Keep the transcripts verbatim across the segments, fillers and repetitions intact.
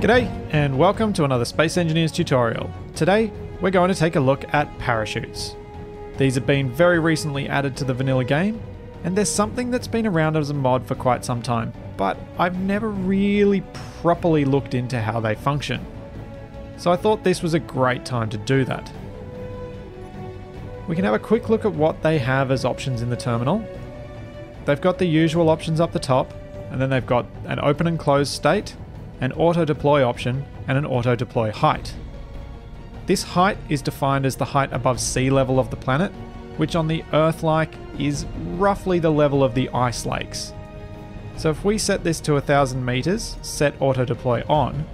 G'day and welcome to another Space Engineers tutorial. Today we're going to take a look at parachutes. These have been very recently added to the vanilla game, and there's something that's been around as a mod for quite some time, but I've never really properly looked into how they function. So I thought this was a great time to do that. We can have a quick look at what they have as options in the terminal. They've got the usual options up the top, and then they've got an open and closed state, an auto deploy option, and an auto deploy height. This height is defined as the height above sea level of the planet, which on the Earth-like is roughly the level of the ice lakes. So if we set this to one thousand meters, set auto deploy on,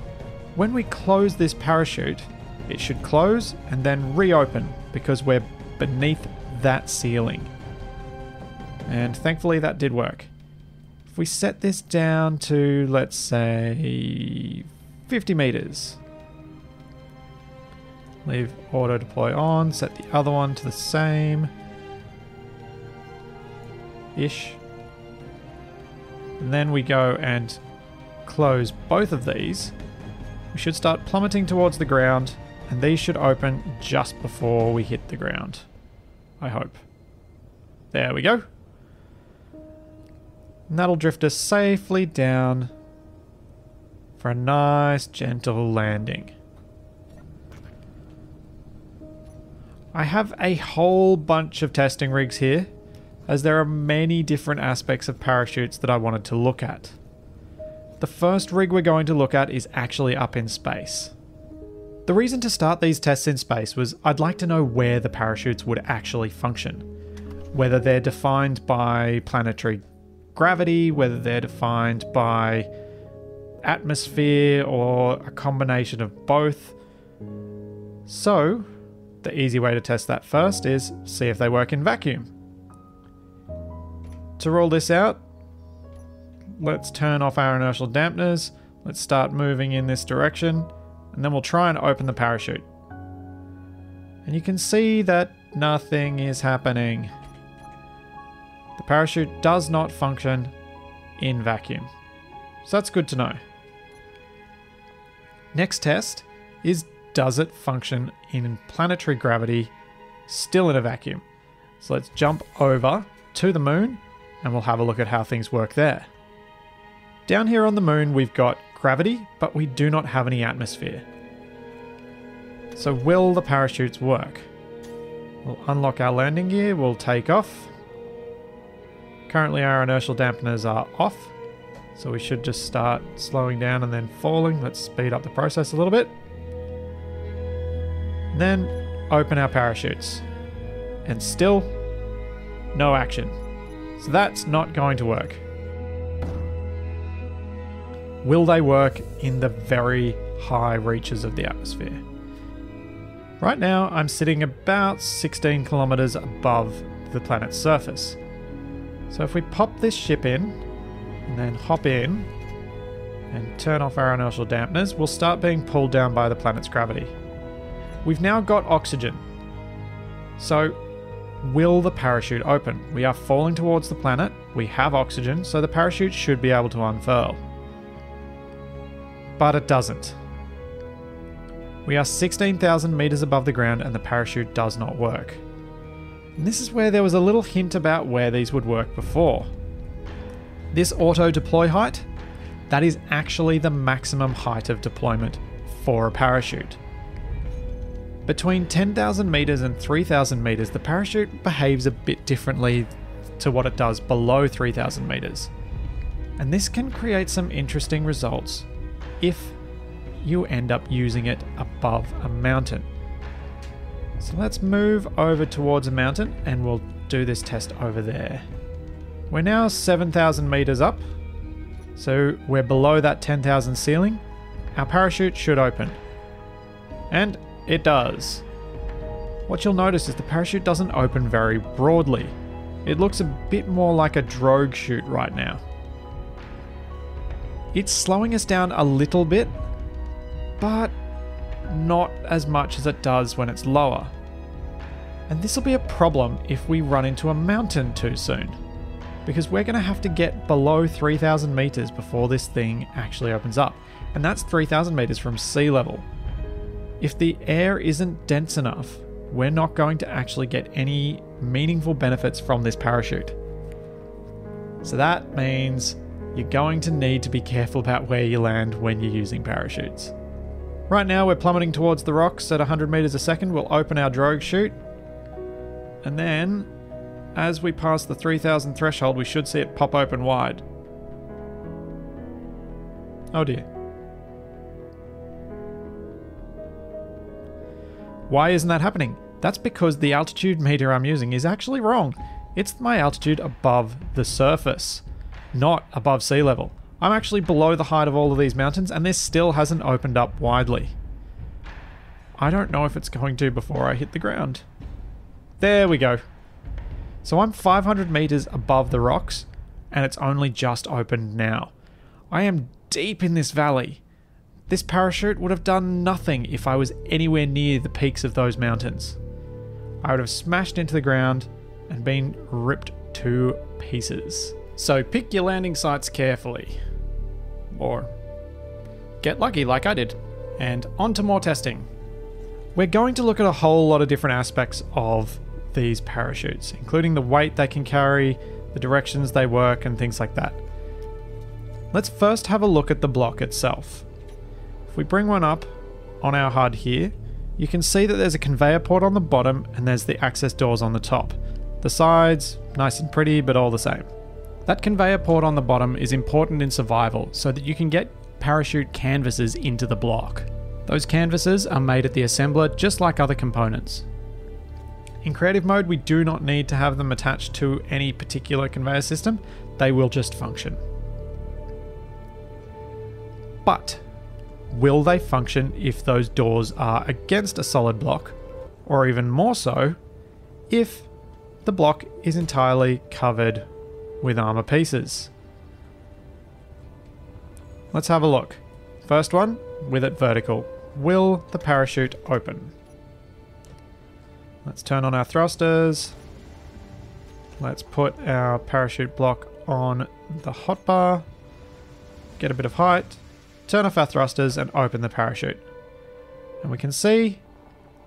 when we close this parachute, it should close and then reopen because we're beneath that ceiling. And thankfully that did work. If we set this down to, let's say, fifty meters. Leave auto deploy on, set the other one to the same. Ish. And then we go and close both of these. We should start plummeting towards the ground, and these should open just before we hit the ground. I hope. There we go. And that'll drift us safely down for a nice gentle landing. I have a whole bunch of testing rigs here, as there are many different aspects of parachutes that I wanted to look at. The first rig we're going to look at is actually up in space. The reason to start these tests in space was I'd like to know where the parachutes would actually function, whether they're defined by planetary gravity, whether they're defined by atmosphere or a combination of both. So the easy way to test that first is see if they work in vacuum. To rule this out, let's turn off our inertial dampeners, let's start moving in this direction, and then we'll try and open the parachute. And you can see that nothing is happening. The parachute does not function in vacuum. So that's good to know. Next test is, does it function in planetary gravity still in a vacuum? So let's jump over to the moon and we'll have a look at how things work there. Down here on the moon we've got gravity, but we do not have any atmosphere. So will the parachutes work? We'll unlock our landing gear, we'll take off. Currently our inertial dampeners are off, so we should just start slowing down and then falling. Let's speed up the process a little bit. And then open our parachutes. And still, no action. So that's not going to work. Will they work in the very high reaches of the atmosphere? Right now I'm sitting about sixteen kilometers above the planet's surface. So if we pop this ship in, and then hop in, and turn off our inertial dampeners, we'll start being pulled down by the planet's gravity. We've now got oxygen. So will the parachute open? We are falling towards the planet, we have oxygen, so the parachute should be able to unfurl. But it doesn't. We are sixteen thousand meters above the ground and the parachute does not work. And this is where there was a little hint about where these would work before. This auto deploy height, that is actually the maximum height of deployment for a parachute. Between ten thousand meters and three thousand meters, the parachute behaves a bit differently to what it does below three thousand meters. And this can create some interesting results if you end up using it above a mountain. So let's move over towards a mountain and we'll do this test over there. We're now seven thousand meters up, so we're below that ten thousand ceiling. Our parachute should open. And it does. What you'll notice is the parachute doesn't open very broadly. It looks a bit more like a drogue chute right now. It's slowing us down a little bit, but not as much as it does when it's lower. And this will be a problem if we run into a mountain too soon, because we're going to have to get below three thousand meters before this thing actually opens up. and that's three thousand meters from sea level. If the air isn't dense enough, we're not going to actually get any meaningful benefits from this parachute. So that means you're going to need to be careful about where you land when you're using parachutes. Right now we're plummeting towards the rocks at one hundred meters a second. We'll open our drogue chute, and then as we pass the three thousand threshold we should see it pop open wide. Oh dear. Why isn't that happening? That's because the altitude meter I'm using is actually wrong. It's my altitude above the surface, not above sea level. I'm actually below the height of all of these mountains, and this still hasn't opened up widely. I don't know if it's going to before I hit the ground. There we go. So I'm five hundred meters above the rocks, and it's only just opened now. I am deep in this valley. This parachute would have done nothing if I was anywhere near the peaks of those mountains. I would have smashed into the ground and been ripped to pieces. So pick your landing sites carefully, or get lucky like I did. And on to more testing. We're going to look at a whole lot of different aspects of these parachutes, including the weight they can carry, the directions they work, and things like that. Let's first have a look at the block itself. If we bring one up on our H U D here, you can see that there's a conveyor port on the bottom and there's the access doors on the top. The sides, nice and pretty, but all the same. That conveyor port on the bottom is important in survival so that you can get parachute canvases into the block. Those canvases are made at the assembler just like other components. In creative mode, we do not need to have them attached to any particular conveyor system. They will just function. But will they function if those doors are against a solid block, or even more so, if the block is entirely covered with armor pieces? Let's have a look. First one, with it vertical. Will the parachute open? Let's turn on our thrusters. Let's put our parachute block on the hotbar. Get a bit of height. Turn off our thrusters and open the parachute. And we can see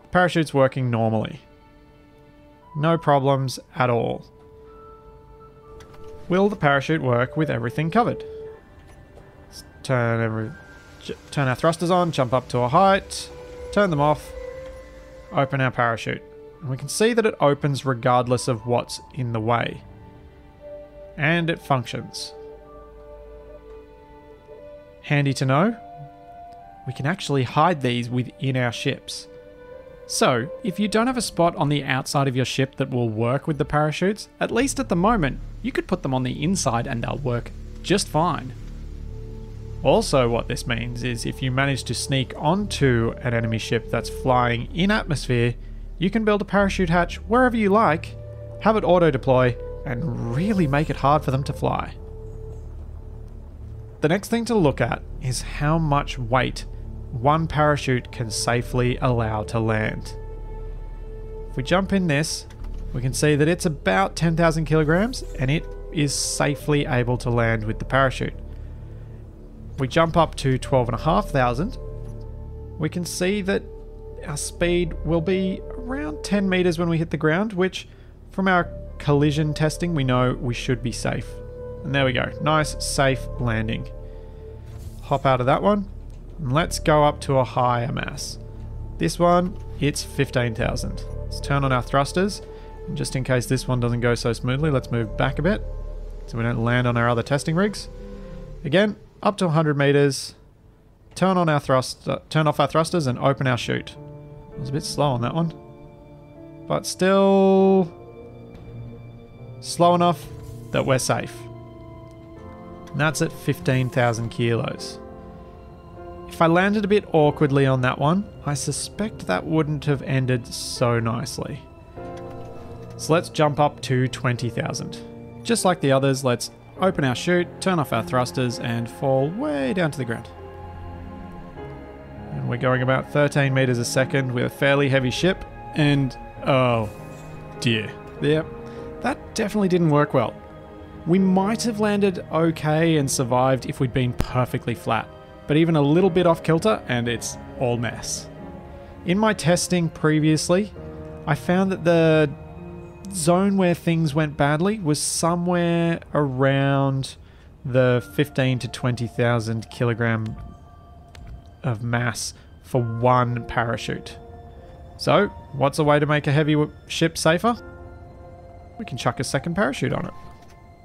the parachute's working normally. No problems at all. Will the parachute work with everything covered? Let's turn every, turn our thrusters on, jump up to a height, turn them off, open our parachute. And we can see that it opens regardless of what's in the way. And it functions. Handy to know. We can actually hide these within our ships. So, if you don't have a spot on the outside of your ship that will work with the parachutes, at least at the moment, you could put them on the inside and they'll work just fine. Also, what this means is if you manage to sneak onto an enemy ship that's flying in atmosphere, you can build a parachute hatch wherever you like, have it auto-deploy, and really make it hard for them to fly. The next thing to look at is how much weight one parachute can safely allow to land. If we jump in this, we can see that it's about ten thousand kilograms and it is safely able to land with the parachute. If we jump up to twelve and a half thousand, we can see that our speed will be around ten meters when we hit the ground, which from our collision testing we know we should be safe. And there we go, nice safe landing. Hop out of that one. Let's go up to a higher mass. This one, it's fifteen thousand. Let's turn on our thrusters. And just in case this one doesn't go so smoothly, let's move back a bit so we don't land on our other testing rigs. Again, up to one hundred meters. Turn on our thrust, uh, turn off our thrusters and open our chute. I was a bit slow on that one, but still slow enough that we're safe. And that's at fifteen thousand kilos. If I landed a bit awkwardly on that one, I suspect that wouldn't have ended so nicely. So let's jump up to twenty thousand. Just like the others, let's open our chute, turn off our thrusters, and fall way down to the ground. And we're going about thirteen meters a second with a fairly heavy ship, and oh dear. Yep, that definitely didn't work well. We might have landed okay and survived if we'd been perfectly flat. but even a little bit off kilter and it's all mess. In my testing previously, I found that the zone where things went badly was somewhere around the fifteen to twenty thousand kilogram of mass for one parachute. So, what's a way to make a heavy ship safer? We can chuck a second parachute on it.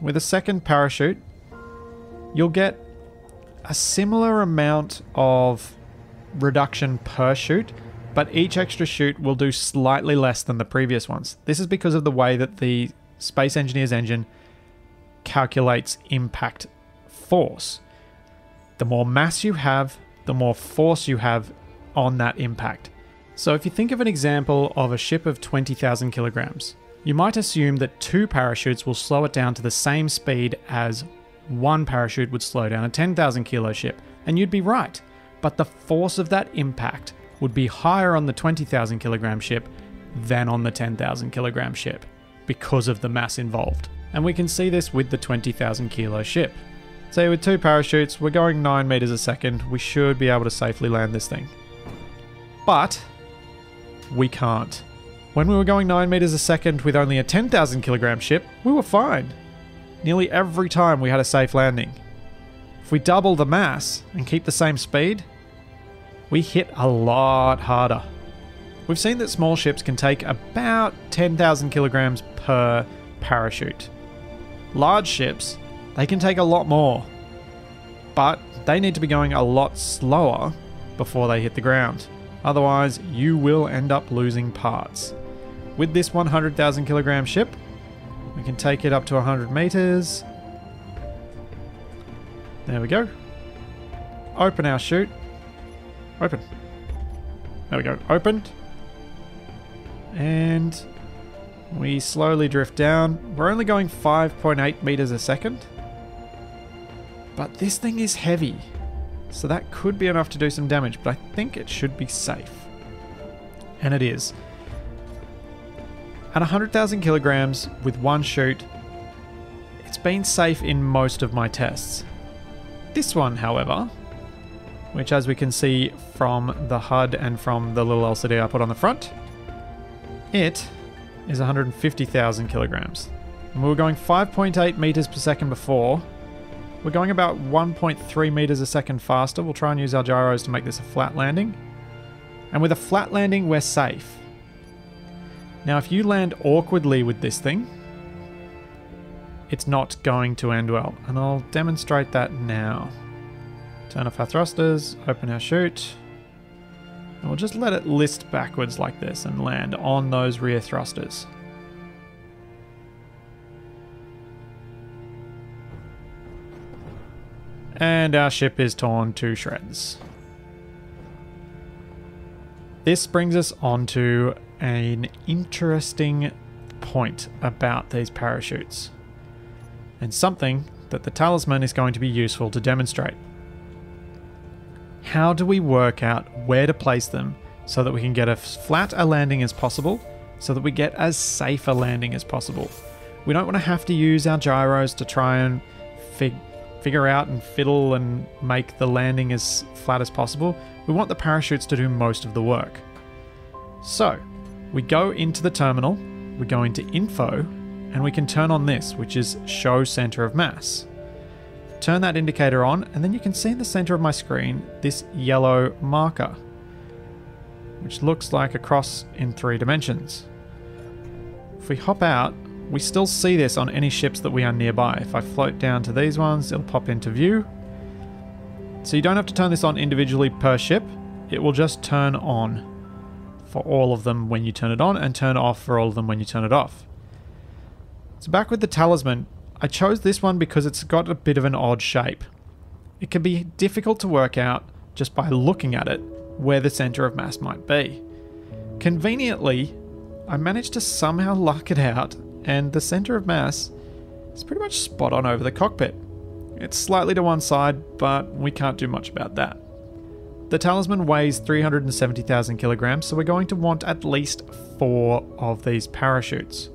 With a second parachute, you'll get a similar amount of reduction per chute, but each extra chute will do slightly less than the previous ones. This is because of the way that the Space Engineers engine calculates impact force. The more mass you have, the more force you have on that impact. So if you think of an example of a ship of twenty thousand kilograms, you might assume that two parachutes will slow it down to the same speed as one parachute would slow down a ten thousand kilo ship, and you'd be right. But the force of that impact would be higher on the twenty thousand kilogram ship than on the ten thousand kilogram ship because of the mass involved. And we can see this with the twenty thousand kilo ship. So with two parachutes, we're going nine meters a second. We should be able to safely land this thing, but we can't. When we were going nine meters a second with only a ten thousand kilogram ship, we were fine. Nearly every time we had a safe landing. If we double the mass and keep the same speed, we hit a lot harder. We've seen that small ships can take about ten thousand kilograms per parachute. Large ships, they can take a lot more, but they need to be going a lot slower before they hit the ground. Otherwise, you will end up losing parts. With this one hundred thousand kilogram ship, we can take it up to one hundred meters. There we go. Open our chute. Open. There we go. Opened. And we slowly drift down. We're only going five point eight meters a second. But this thing is heavy. So that could be enough to do some damage, but I think it should be safe. And it is. At one hundred thousand kilograms with one chute, it's been safe in most of my tests. This one, however, which as we can see from the H U D and from the little L C D I put on the front, it is one hundred fifty thousand kilograms. And we were going five point eight meters per second before. We're going about one point three meters a second faster. We'll try and use our gyros to make this a flat landing. And with a flat landing, we're safe. Now, if you land awkwardly with this thing, it's not going to end well, and I'll demonstrate that now. Turn off our thrusters, open our chute, and we'll just let it list backwards like this and land on those rear thrusters. And our ship is torn to shreds. This brings us on to an interesting point about these parachutes, and something that the talisman is going to be useful to demonstrate. How do we work out where to place them so that we can get as flat a landing as possible, so that we get as safe a landing as possible? We don't want to have to use our gyros to try and fig figure out and fiddle and make the landing as flat as possible. We want the parachutes to do most of the work. So we go into the terminal, we go into info, and we can turn on this, which is show center of mass. Turn that indicator on, and then you can see in the center of my screen this yellow marker, which looks like a cross in three dimensions. If we hop out, we still see this on any ships that we are nearby. If I float down to these ones, it'll pop into view. So you don't have to turn this on individually per ship. It will just turn on for all of them when you turn it on, and turn off for all of them when you turn it off. So back with the talisman, I chose this one because it's got a bit of an odd shape. It can be difficult to work out just by looking at it where the center of mass might be. Conveniently, I managed to somehow luck it out, and the center of mass is pretty much spot on over the cockpit. It's slightly to one side, but we can't do much about that. The talisman weighs three hundred seventy thousand kilograms, so we're going to want at least four of these parachutes.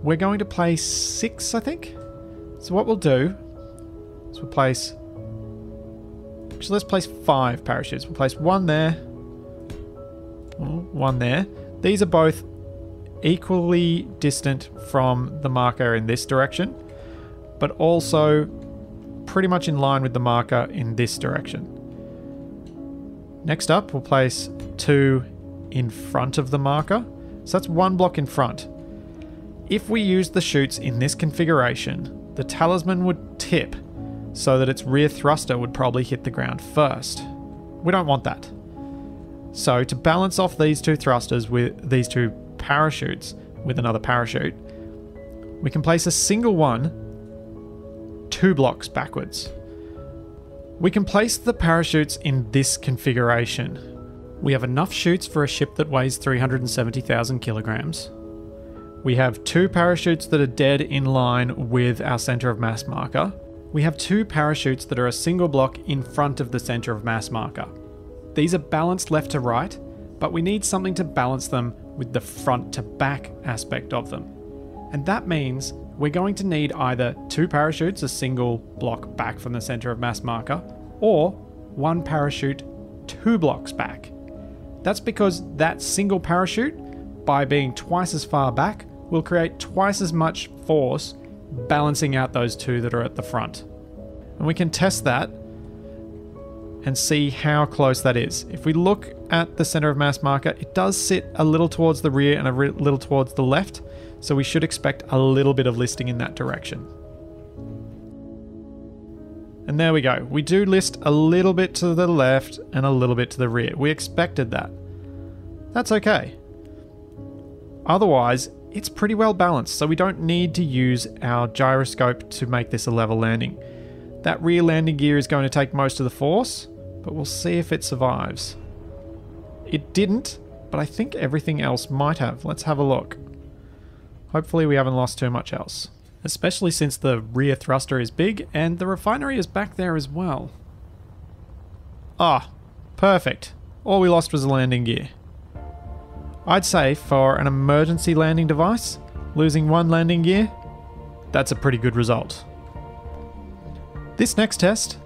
We're going to place six, I think. So what we'll do is we'll place So let's place five parachutes. We'll place one there. One there. These are both equally distant from the marker in this direction, but also pretty much in line with the marker in this direction. Next up, we'll place two in front of the marker. So that's one block in front. If we use the chutes in this configuration, the talisman would tip so that its rear thruster would probably hit the ground first. We don't want that. So to balance off these two thrusters with these two parachutes with another parachute, we can place a single one two blocks backwards. We can place the parachutes in this configuration. We have enough chutes for a ship that weighs three hundred seventy thousand kilograms. We have two parachutes that are dead in line with our center of mass marker. We have two parachutes that are a single block in front of the center of mass marker. These are balanced left to right, but we need something to balance them with the front to back aspect of them. And that means we're going to need either two parachutes, a single block back from the center of mass marker, or one parachute, two blocks back. That's because that single parachute, by being twice as far back, will create twice as much force, balancing out those two that are at the front. And we can test that and see how close that is. If we look at the center of mass marker, it does sit a little towards the rear and a little towards the left. So we should expect a little bit of listing in that direction. And there we go. We do list a little bit to the left and a little bit to the rear. We expected that. That's okay. Otherwise, it's pretty well balanced, so we don't need to use our gyroscope to make this a level landing. That rear landing gear is going to take most of the force, but we'll see if it survives. It didn't, but I think everything else might have. Let's have a look. Hopefully we haven't lost too much else, especially since the rear thruster is big and the refinery is back there as well. Ah, perfect. All we lost was the landing gear. I'd say for an emergency landing device, losing one landing gear, that's a pretty good result. This next test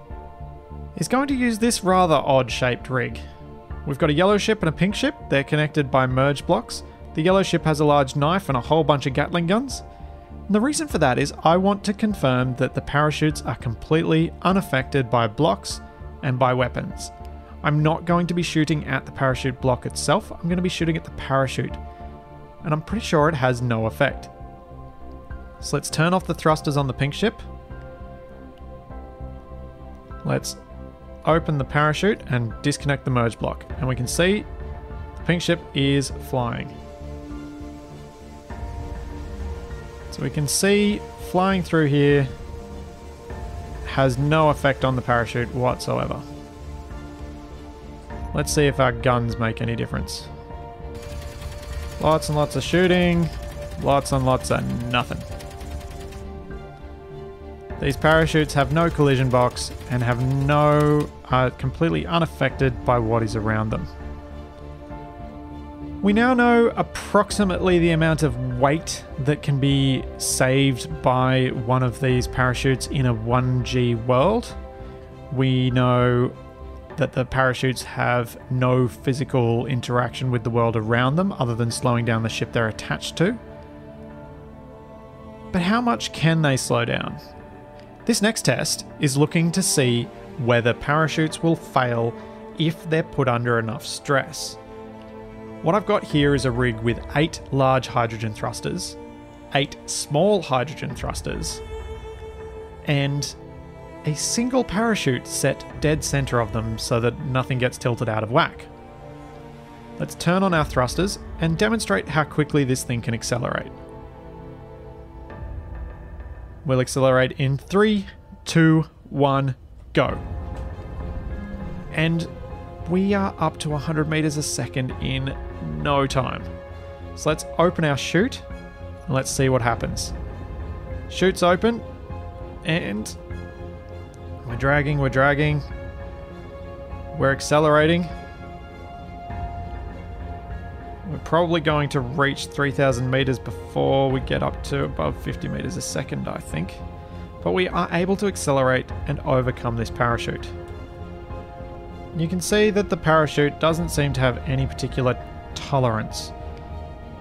is going to use this rather odd-shaped rig. We've got a yellow ship and a pink ship. They're connected by merge blocks. The yellow ship has a large knife and a whole bunch of Gatling guns. And the reason for that is I want to confirm that the parachutes are completely unaffected by blocks and by weapons. I'm not going to be shooting at the parachute block itself, I'm going to be shooting at the parachute. And I'm pretty sure it has no effect. So let's turn off the thrusters on the pink ship. Let's open the parachute and disconnect the merge block. And we can see the pink ship is flying. So we can see flying through here has no effect on the parachute whatsoever. Let's see if our guns make any difference. Lots and lots of shooting, lots and lots of nothing. These parachutes have no collision box and have no, are completely unaffected by what is around them. We now know approximately the amount of weight that can be saved by one of these parachutes in a one G world. We know that the parachutes have no physical interaction with the world around them other than slowing down the ship they're attached to. But how much can they slow down? This next test is looking to see whether parachutes will fail if they're put under enough stress. What I've got here is a rig with eight large hydrogen thrusters, eight small hydrogen thrusters, and a single parachute set dead center of them so that nothing gets tilted out of whack. Let's turn on our thrusters and demonstrate how quickly this thing can accelerate. We'll accelerate in three, two, one, go. And we are up to one hundred meters a second in no time. So let's open our chute and let's see what happens. Chute's open and we're dragging, we're dragging. We're accelerating. We're probably going to reach three thousand meters before we get up to above fifty meters a second, I think. But we are able to accelerate and overcome this parachute. you can see that the parachute doesn't seem to have any particular tolerance.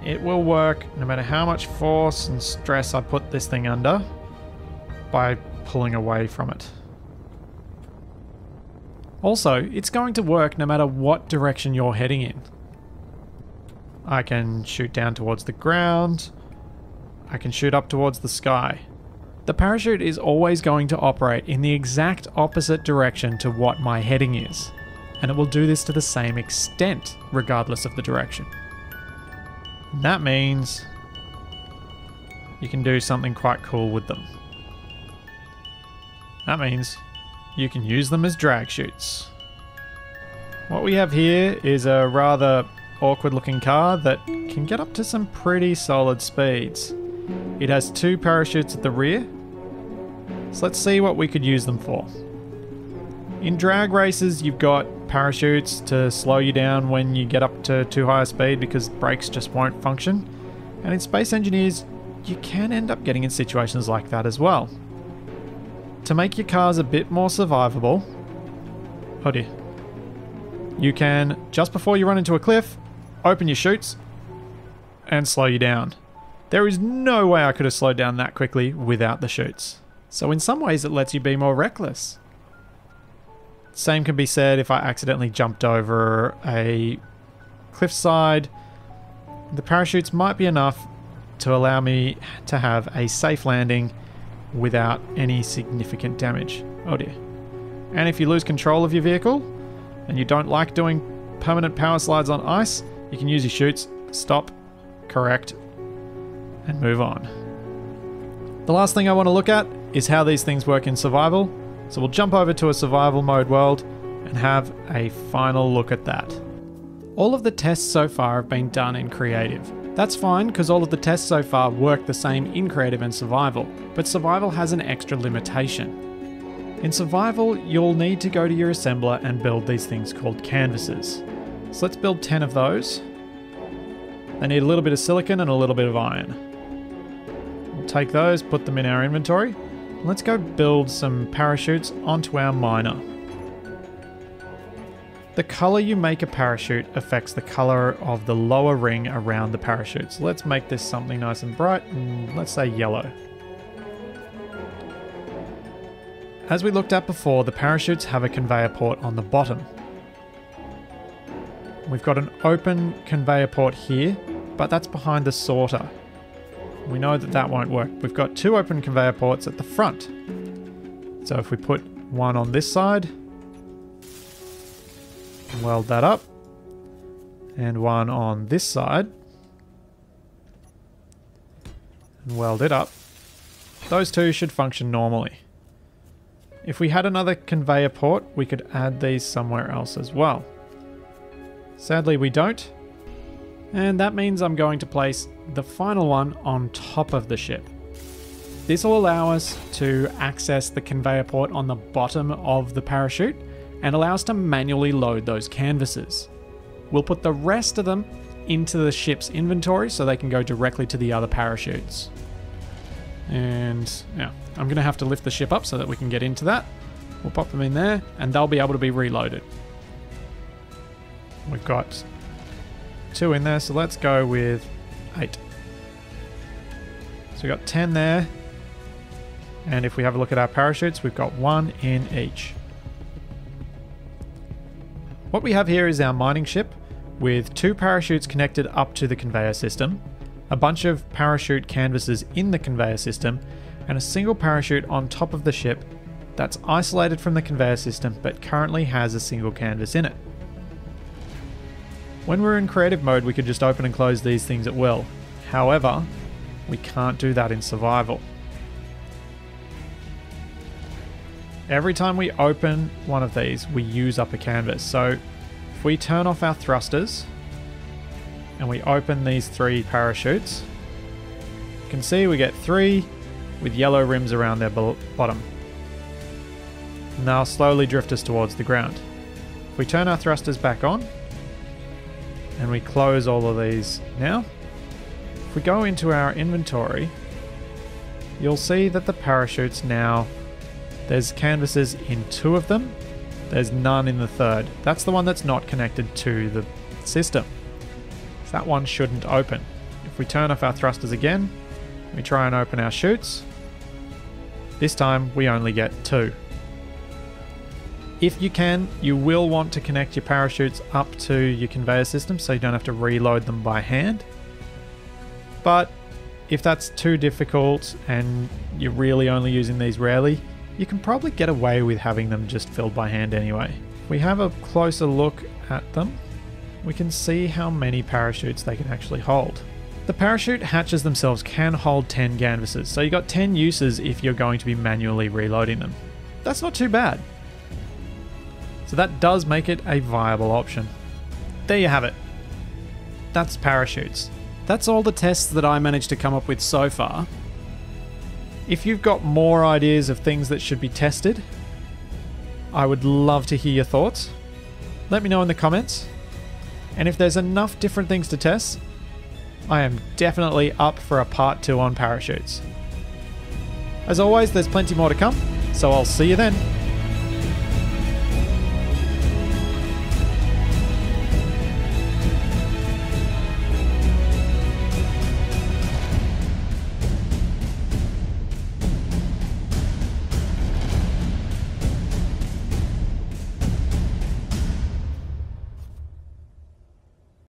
It will work no matter how much force and stress I put this thing under by pulling away from it. Also, it's going to work no matter what direction you're heading in. I can shoot down towards the ground. I can shoot up towards the sky. The parachute is always going to operate in the exact opposite direction to what my heading is, and it will do this to the same extent regardless of the direction. And that means you can do something quite cool with them. That means you can use them as drag chutes. What we have here is a rather awkward looking car that can get up to some pretty solid speeds. It has two parachutes at the rear, so let's see what we could use them for. In drag races, you've got parachutes to slow you down when you get up to too high a speed because brakes just won't function, and in Space Engineers you can end up getting in situations like that as well. To make your cars a bit more survivable, oh dear, you can, just before you run into a cliff, open your chutes and slow you down. There is no way I could have slowed down that quickly without the chutes. So in some ways it lets you be more reckless. Same can be said if I accidentally jumped over a cliffside. The parachutes might be enough to allow me to have a safe landing without any significant damage. Oh dear. And if you lose control of your vehicle and you don't like doing permanent power slides on ice, you can use your chutes, stop, correct, and move on. The last thing I want to look at is how these things work in survival, so we'll jump over to a survival mode world and have a final look at that. All of the tests so far have been done in creative. That's fine, because all of the tests so far work the same in creative and survival, but survival has an extra limitation. In survival, you'll need to go to your assembler and build these things called canvases. So let's build ten of those. They need a little bit of silicon and a little bit of iron. We'll take those, put them in our inventory. Let's go build some parachutes onto our miner. The color you make a parachute affects the color of the lower ring around the parachute. So let's make this something nice and bright, and let's say yellow. As we looked at before, the parachutes have a conveyor port on the bottom. We've got an open conveyor port here, but that's behind the sorter. We know that that won't work. We've got two open conveyor ports at the front. So if we put one on this side, weld that up, and one on this side, and weld it up, those two should function normally. If we had another conveyor port, we could add these somewhere else as well. Sadly, we don't, and that means I'm going to place the final one on top of the ship. This will allow us to access the conveyor port on the bottom of the parachute and allow us to manually load those canvases. We'll put the rest of them into the ship's inventory so they can go directly to the other parachutes. And yeah, I'm going to have to lift the ship up so that we can get into that. We'll pop them in there and they'll be able to be reloaded. We've got two in there, so let's go with eight. So we've got ten there, and if we have a look at our parachutes, we've got one in each. What we have here is our mining ship with two parachutes connected up to the conveyor system, a bunch of parachute canvases in the conveyor system, and a single parachute on top of the ship that's isolated from the conveyor system but currently has a single canvas in it. When we're in creative mode, we could just open and close these things at will. However, we can't do that in survival. Every time we open one of these, we use up a canvas. So if we turn off our thrusters and we open these three parachutes, you can see we get three with yellow rims around their bottom. And they'll slowly drift us towards the ground. If we turn our thrusters back on, and we close all of these now. If we go into our inventory, you'll see that the parachutes now, there's canvases in two of them There's none in the third. That's the one that's not connected to the system. So that one shouldn't open. If we turn off our thrusters again, we try and open our chutes. This time we only get two. If you can, you will want to connect your parachutes up to your conveyor system so you don't have to reload them by hand. But if that's too difficult and you're really only using these rarely, you can probably get away with having them just filled by hand anyway. If we have a closer look at them, we can see how many parachutes they can actually hold. The parachute hatches themselves can hold ten canvases, so you got ten uses if you're going to be manually reloading them. That's not too bad. So that does make it a viable option. There you have it. That's parachutes. That's all the tests that I managed to come up with so far. If you've got more ideas of things that should be tested, I would love to hear your thoughts. Let me know in the comments. And if there's enough different things to test, I am definitely up for a part two on parachutes. As always, there's plenty more to come, so I'll see you then.